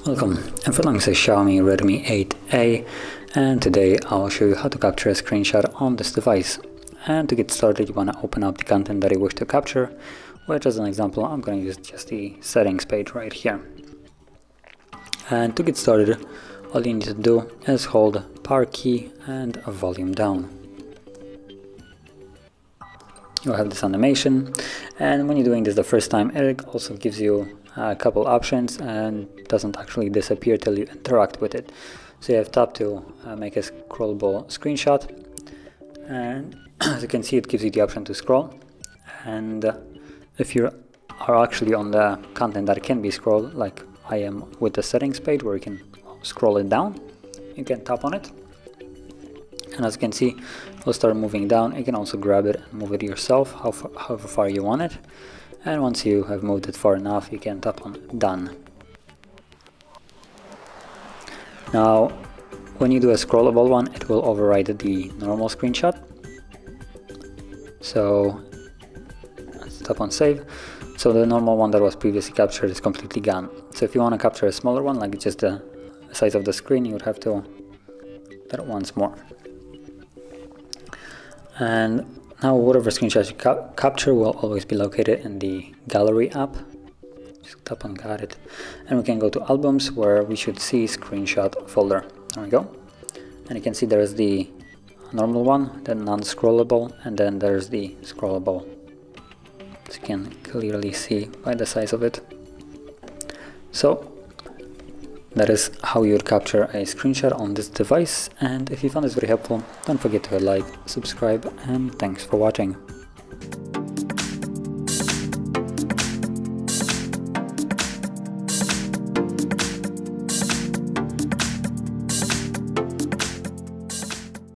Welcome, I'm Furlong, this is Xiaomi Redmi 8A, and today I'll show you how to capture a screenshot on this device. And to get started, you want to open up the content that you wish to capture, which as an example I'm going to use just the settings page right here. And to get started, all you need to do is hold power key and volume down. You'll have this animation, and when you're doing this the first time, it also gives you a couple options and doesn't actually disappear till you interact with it. So you have tap to make a scrollable screenshot, and as you can see, it gives you the option to scroll. And if you are actually on the content that can be scrolled, like I am with the settings page where you can scroll it down, you can tap on it. And as you can see, it'll start moving down. You can also grab it and move it yourself however far you want it. And once you have moved it far enough, you can tap on done. Now, when you do a scrollable one, it will override the normal screenshot. So let's tap on save. So the normal one that was previously captured is completely gone. So if you want to capture a smaller one, like just the size of the screen, you would have to do that once more. And now whatever screenshot you capture will always be located in the gallery app. Just tap on got it. And we can go to albums, where we should see screenshot folder. There we go. And you can see there is the normal one, then non-scrollable, and then there's the scrollable. As you can clearly see by the size of it. So that is how you would capture a screenshot on this device. And if you found this very helpful, don't forget to like, subscribe, and thanks for watching.